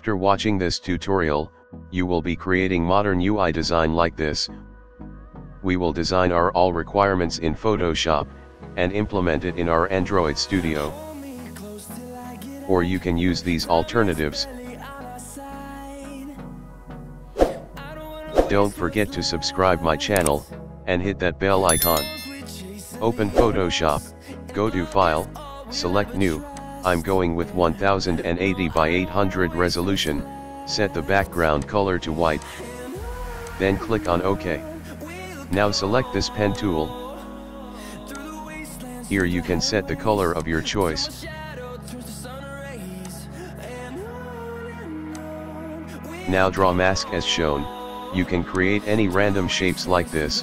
After watching this tutorial, you will be creating modern UI design like this. We will design our all requirements in Photoshop, and implement it in our Android Studio. Or you can use these alternatives. Don't forget to subscribe my channel, and hit that bell icon. Open Photoshop, go to File, select New. I'm going with 1080 by 800 resolution, set the background color to white. Then click on OK. Now select this pen tool. Here you can set the color of your choice. Now draw mask as shown. You can create any random shapes like this.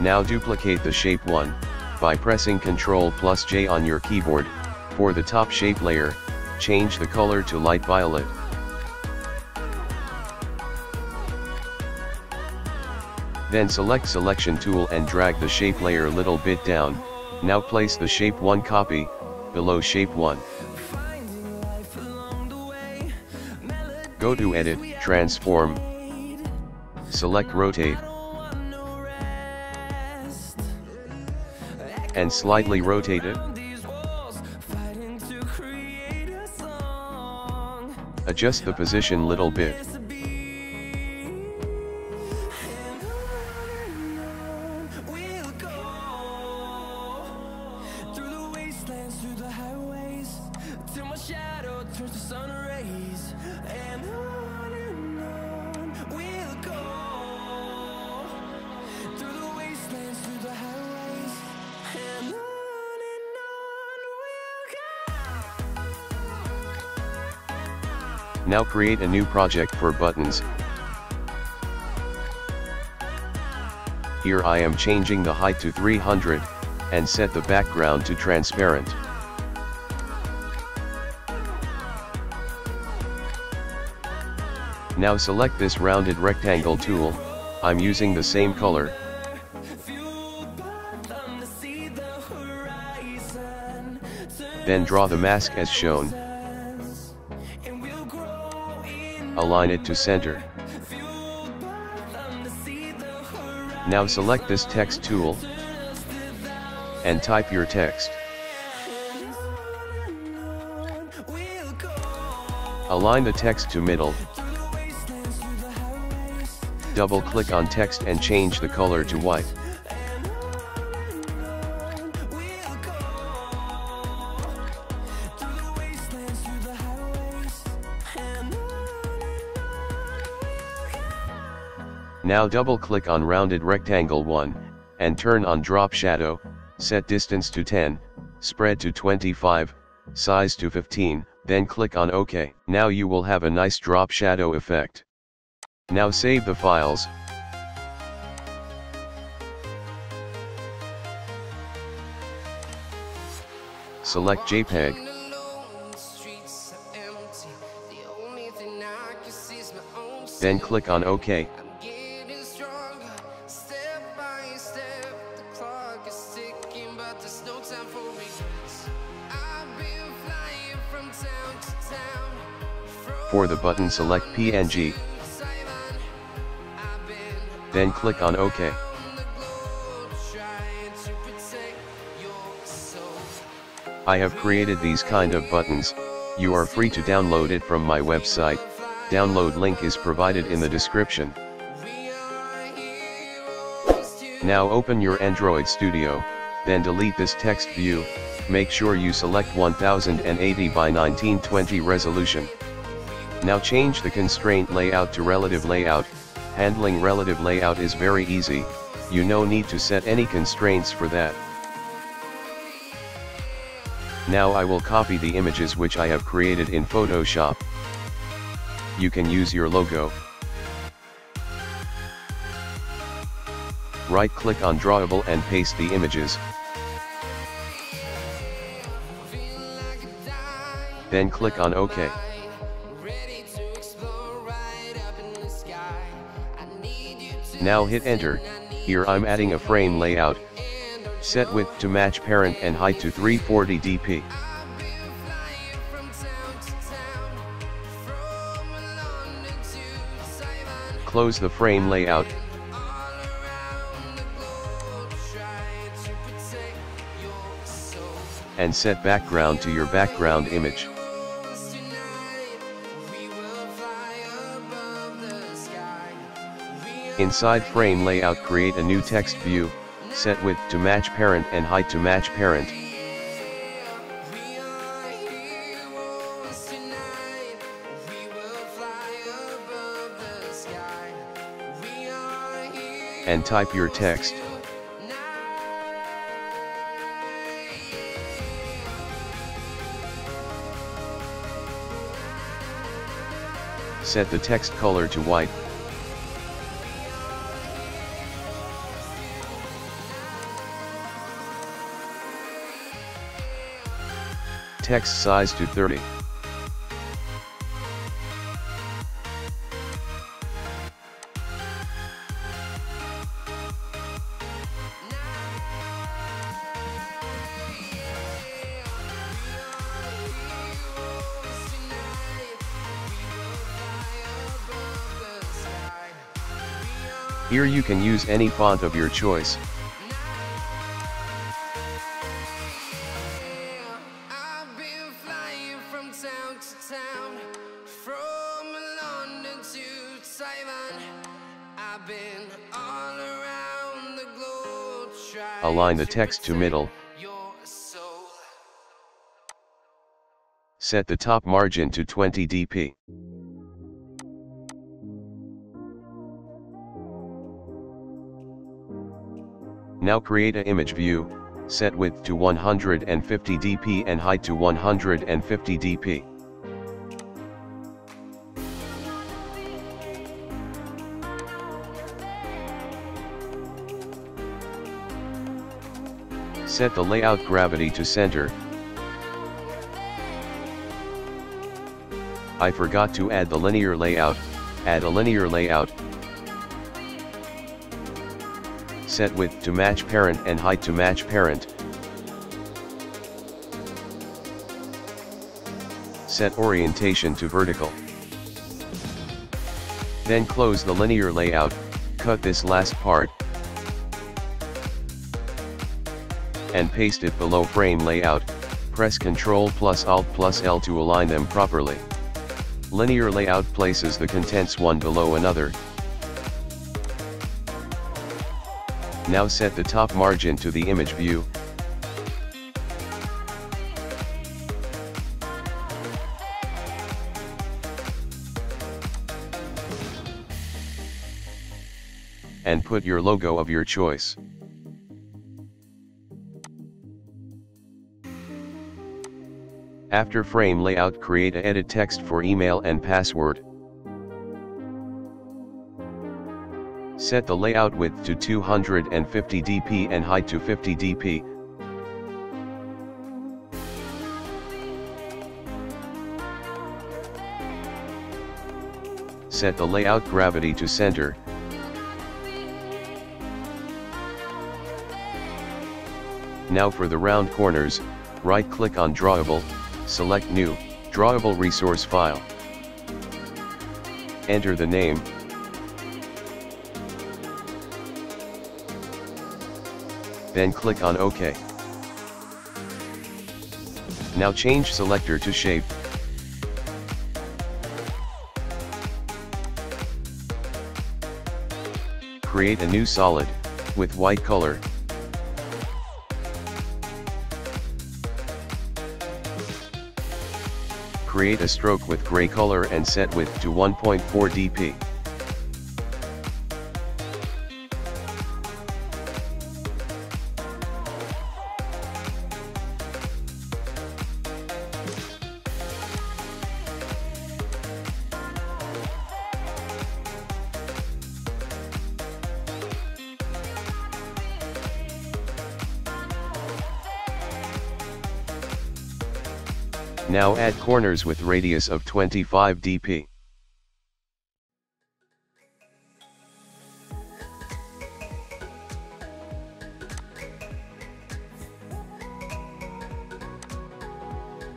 Now duplicate the shape 1, by pressing Ctrl plus J on your keyboard. For the top shape layer, change the color to light violet. Then select selection tool and drag the shape layer little bit down. Now place the shape 1 copy, below shape 1. Go to edit, transform. Select rotate. And slightly rotate it. Adjust the position little bit. Now create a new project for buttons. Here I am changing the height to 300, and set the background to transparent. Now select this rounded rectangle tool. I'm using the same color. Then draw the mask as shown. Align it to center. Now select this text tool and type your text. Align the text to middle. Double click on text and change the color to white. Now double click on rounded rectangle 1, and turn on drop shadow, set distance to 10, spread to 25, size to 15, then click on OK. Now you will have a nice drop shadow effect. Now save the files. Select JPEG. Then click on OK. For the button, select PNG. Then click on OK. I have created these kind of buttons. You are free to download it from my website. Download link is provided in the description. Now open your Android Studio, then delete this text view. Make sure you select 1080 by 1920 resolution. Now change the constraint layout to relative layout. Handling relative layout is very easy, you no need to set any constraints for that. Now I will copy the images which I have created in Photoshop. You can use your logo. Right click on drawable and paste the images. Then click on OK. Now hit enter. Here I'm adding a frame layout. Set width to match parent and height to 340 dp. Close the frame layout. And set background to your background image. Inside frame layout, create a new text view, set width to match parent and height to match parent. And type your text. Set the text color to white. Text size to 30. Here you can use any font of your choice. Align the text to middle. Set the top margin to 20 dp. Now create an image view, set width to 150 dp and height to 150 dp. Set the layout gravity to center. I forgot to add the linear layout. Add a linear layout. Set width to match parent and height to match parent. Set orientation to vertical. Then close the linear layout, cut this last part, and paste it below frame layout. Press Ctrl plus Alt plus L to align them properly. Linear layout places the contents one below another. Now set the top margin to the image view. And put your logo of your choice. After frame layout, create a edit text for email and password. Set the layout width to 250 dp and height to 50 dp. Set the layout gravity to center. Now for the round corners, right-click on Drawable, select New, Drawable Resource File. Enter the name. Then click on OK. Now change selector to shape. Create a new solid, with white color. Create a stroke with gray color and set width to 1.4 dp. Now add corners with radius of 25 dp.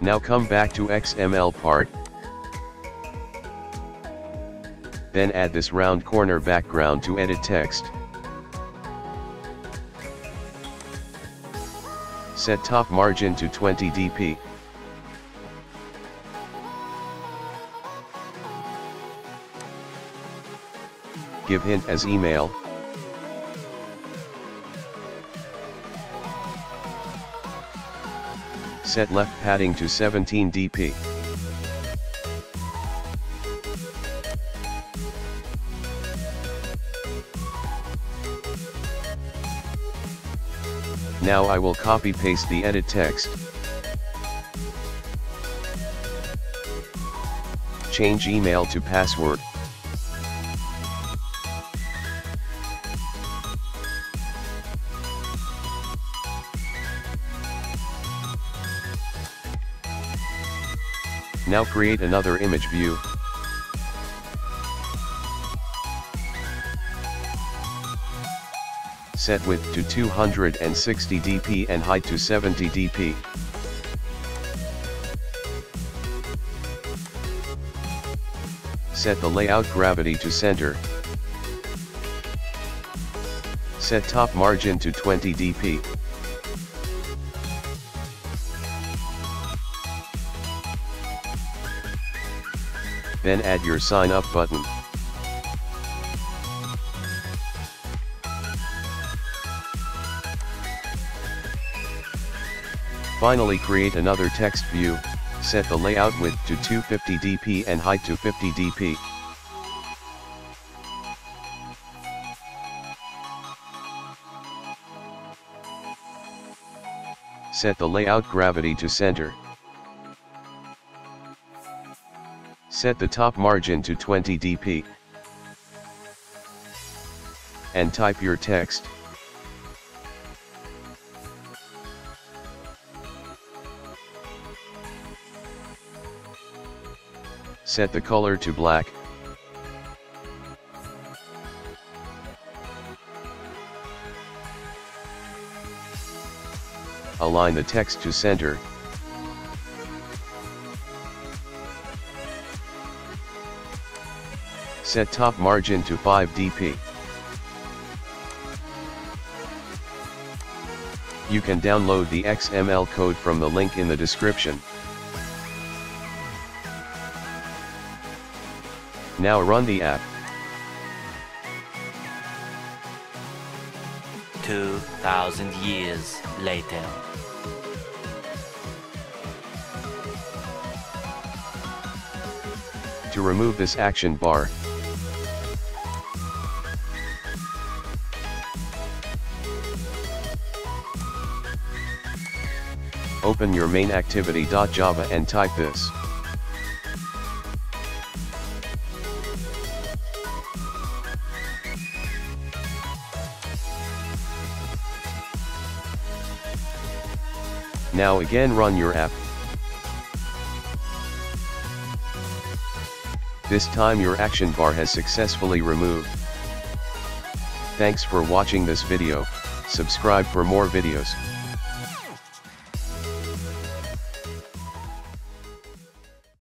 Now come back to XML part. Then add this round corner background to edit text. Set top margin to 20 dp. Give hint as email. Set left padding to 17 dp. Now I will copy paste the edit text. Change email to password. Now create another image view. Set width to 260 dp and height to 70 dp. Set the layout gravity to center. Set top margin to 20 dp. Then add your sign up button. Finally create another text view, set the layout width to 250 dp and height to 50 dp. Set the layout gravity to center. Set the top margin to 20 dp. And type your text. Set the color to black. Align the text to center. Set top margin to 5 dp. You can download the XML code from the link in the description. Now run the app. 2,000 years later. To remove this action bar, open your MainActivity.java and type this. Now again run your app. This time your action bar has successfully removed. Thanks for watching this video. Subscribe for more videos.